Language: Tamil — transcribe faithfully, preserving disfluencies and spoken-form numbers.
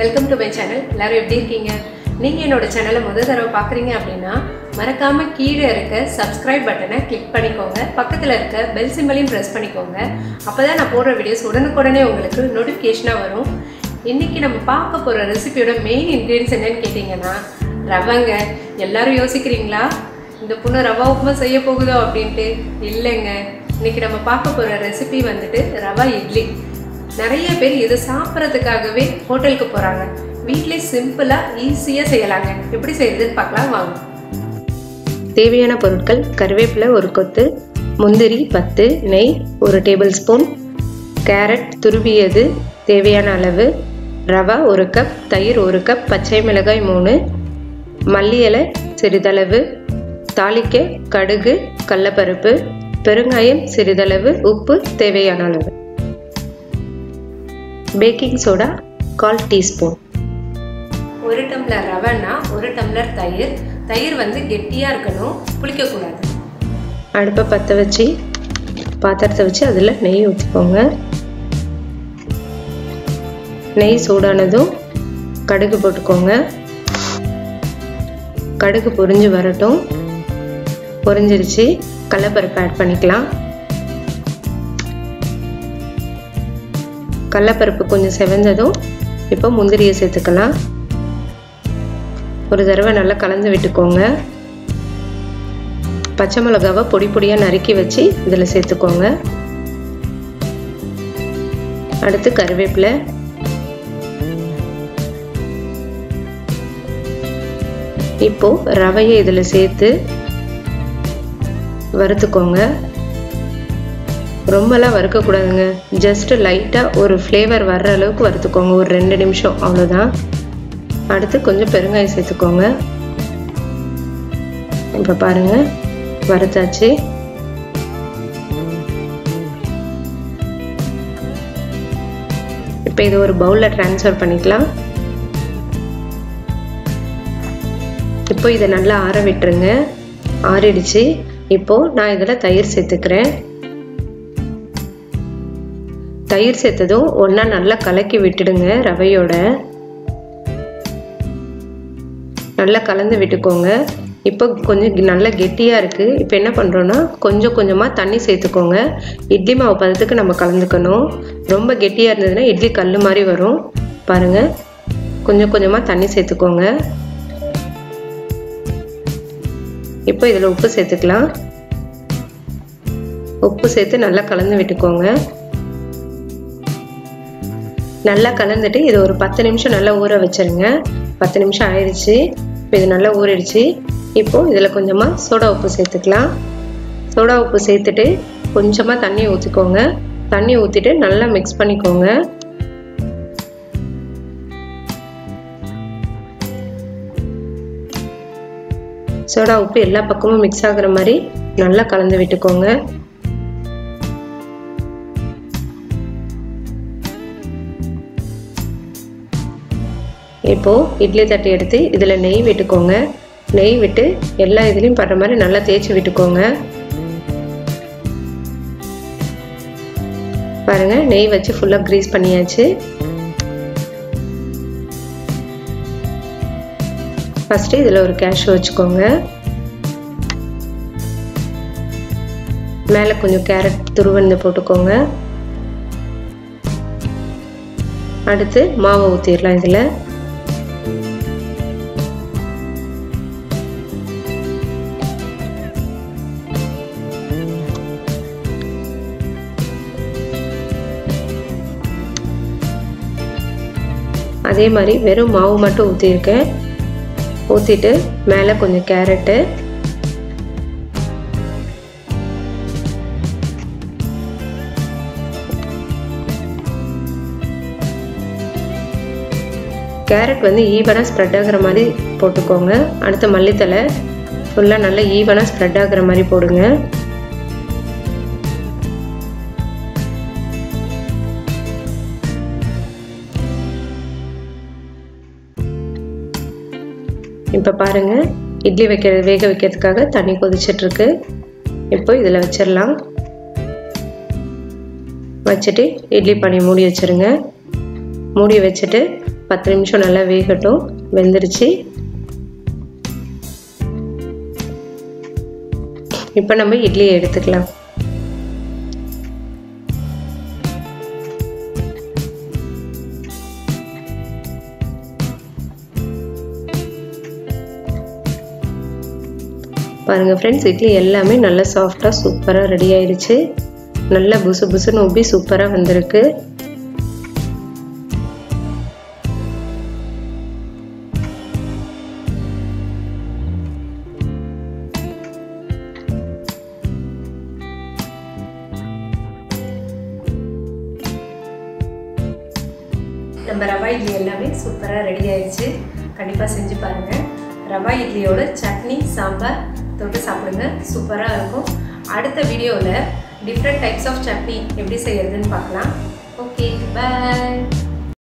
welcome to my channel. எல்லாரும் எப்படி இருக்கீங்க? நீங்க என்னோட சேனலை முதல் தடவை பார்க்குறீங்க அப்படினா மறக்காம கீழே இருக்க subscribe பட்டனை click பண்ணிக்கோங்க. பக்கத்துல இருக்க bell symbol-ஐயும் press பண்ணிக்கோங்க. அப்பதான் நான் போடுற வீடியோஸ் உடனுக்குடனே உங்களுக்கு notification-ஆ வரும். இன்னைக்கு நம்ம பார்க்க போற ரெசிபியோட main ingredients என்னன்னு கேட்டிங்கன்னா ரவைங்க. எல்லாரும் யோசிக்கிறீங்களா இந்த புண்ணு ரவை உப்புமா செய்ய போகுதோ அப்படினு? இல்லங்க. இன்னைக்கு நம்ம பார்க்க போற ரெசிபி வந்துட்டு ரவை இட்லி. நிறைய பேர் இத சாப்பிறதுக்காகவே ஹோட்டலுக்கு போறாங்க. வீட்லயே சிம்பிளா ஈஸியா செய்யலாங்க. எப்படி செய்யறதுன்னு பார்க்கலாம் வாங்க. தேவையான பொருட்கள் கறிவேப்பிலை ஒரு கொத்து, முந்திரி பத்து, நெய் ஒரு டேபிள் ஸ்பூன், கேரட் துருவியது தேவையான அளவு, ரவை ஒரு கப், தயிர் ஒரு கப், பச்சை மிளகாய் மூணு, மல்லி இலை சிறிதளவு, தாளிக்க கடுகு கடலைப்பருப்பு பெருங்காயம் சிறிதளவு, உப்பு தேவையான அளவு, பேக்கிங் சோடா கால் டீஸ்பூன். ஒரு டம்ளர் ரவைனா ஒரு டம்ளர் தயிர். தயிர் வந்து கெட்டியா இருக்கணும், புளிக்க கூடாது. அடுப்பை பற்ற வச்சு பாத்திரத்தை வச்சு அதில் நெய் ஊற்றிக்கோங்க. நெய் சூடானதும் கடுகு போட்டுக்கோங்க. கடுகு பொரிஞ்சு வரட்டும். பொரிஞ்சிருச்சு. கடலைப்பருப்பு ஆட் பண்ணிக்கலாம். கடலைப்பருப்பு கொஞ்சம் செவந்ததும் இப்போ முந்திரியை சேர்த்துக்கலாம். ஒரு தடவை நல்லா கலந்து விட்டுக்கோங்க. பச்சை மிளகாவை பொடி பொடியாக நறுக்கி வச்சு இதில் சேர்த்துக்கோங்க. அடுத்து கறிவேப்பிலை, இப்போ ரவையை இதில் சேர்த்து வறுத்துக்கோங்க. ரொம்பலாம் வறுக்கக்கூடாதுங்க, ஜஸ்ட் லைட்டாக ஒரு ஃப்ளேவர் வர்ற அளவுக்கு வறுத்துக்கோங்க. ஒரு ரெண்டு நிமிஷம் அவ்வளோதான். அடுத்து கொஞ்சம் பெருங்காயம் சேர்த்துக்கோங்க. இப்போ பாருங்கள் வறுத்தாச்சு. இப்போ இது ஒரு பவுலில் ட்ரான்ஸ்ஃபர் பண்ணிக்கலாம். இப்போ இதை நல்லா ஆற விட்டுருங்க. ஆறிடுச்சு. இப்போ நான் இதில் தயிர் சேர்த்துக்கிறேன். தயிர் சேர்த்ததும் ஒன்றா நல்லா கலக்கி விட்டுடுங்க. ரவையோட நல்லா கலந்து விட்டுக்கோங்க. இப்போ கொஞ்சம் நல்லா கெட்டியாக இருக்குது. இப்போ என்ன பண்ணுறோன்னா கொஞ்சம் கொஞ்சமாக தண்ணி சேர்த்துக்கோங்க. இட்லி மாவு பதத்துக்கு நம்ம கலந்துக்கணும். ரொம்ப கெட்டியாக இருந்ததுன்னா இட்லி கல் மாதிரி வரும். பாருங்கள் கொஞ்சம் கொஞ்சமாக தண்ணி சேர்த்துக்கோங்க. இப்போ இதில் உப்பு சேர்த்துக்கலாம். உப்பு சேர்த்து நல்லா கலந்து விட்டுக்கோங்க. நல்லா கலந்துட்டு இது ஒரு பத்து நிமிஷம் நல்லா ஊற வச்சிருங்க. பத்து நிமிஷம் ஆயிடுச்சு. இப்போ இது நல்லா ஊறிடுச்சு. இப்போது இதில் கொஞ்சமாக சோடா உப்பு சேர்த்துக்கலாம். சோடா உப்பு சேர்த்துட்டு கொஞ்சமாக தண்ணி ஊற்றிக்கோங்க. தண்ணி ஊற்றிட்டு நல்லா மிக்ஸ் பண்ணிக்கோங்க. சோடா உப்பு எல்லா பக்கமும் மிக்ஸ் ஆகுற மாதிரி நல்லா கலந்து விட்டுக்கோங்க. இப்போ இட்லி தட்டி எடுத்து இதில் நெய் விட்டுக்கோங்க. நெய் விட்டு எல்லா இதுலையும் படுற மாதிரி நல்லா தேய்ச்சி விட்டுக்கோங்க. பாருங்க நெய் வச்சு ஃபுல்லாக கிரீஸ் பண்ணியாச்சு. ஃபர்ஸ்ட் இதில் ஒரு கேஷ்யூ வச்சுக்கோங்க. மேலே கொஞ்சம் கேரட் துருவந்து போட்டுக்கோங்க. அடுத்து மாவை ஊற்றிடலாம். இதில் அதே மாதிரி வெறும் மாவு மட்டும் ஊற்றிருக்கேன். ஊற்றிட்டு மேலே கொஞ்சம் கேரட்டு, கேரட் வந்து ஈவனாக ஸ்ப்ரெட் ஆகிற மாதிரி போட்டுக்கோங்க. அடுத்து மல்லித்தலை ஃபுல்லாக நல்லா ஈவனாக ஸ்ப்ரெட் ஆகிற மாதிரி போடுங்க. இப்போ பாருங்கள் இட்லி வைக்கிற வேக வைக்கிறதுக்காக தண்ணி கொதிச்சிட்ருக்கு. இப்போ இதில் வச்சிடலாம். வச்சுட்டு இட்லி பானை மூடி வச்சுருங்க. மூடி வச்சிட்டு பத்து நிமிஷம் நல்லா வேகட்டும். வெந்துருச்சு. இப்போ நம்ம இட்லியை எடுத்துக்கலாம். பாருங்கள் ஃப்ரெண்ட்ஸ், இட்லி எல்லாமே நல்லா சாஃப்டாக சூப்பராக ரெடி ஆயிடுச்சு. நல்லா புசு புசுன்னு உப்பி சூப்பராக வந்திருக்கு. நம்ம ரவா இட்லி எல்லாமே சூப்பராக ரெடி ஆயிடுச்சு. கண்டிப்பாக செஞ்சு பாருங்கள். ரவா இட்லியோட சட்னி சாம்பார் தொட்டு சாப்பிடுங்க, சூப்பராக இருக்கும். அடுத்த வீடியோவில் டிஃப்ரெண்ட் டைப்ஸ் ஆஃப் சட்னி எப்படி செய்யறதுன்னு பார்க்கலாம். ஓகே, பாய்.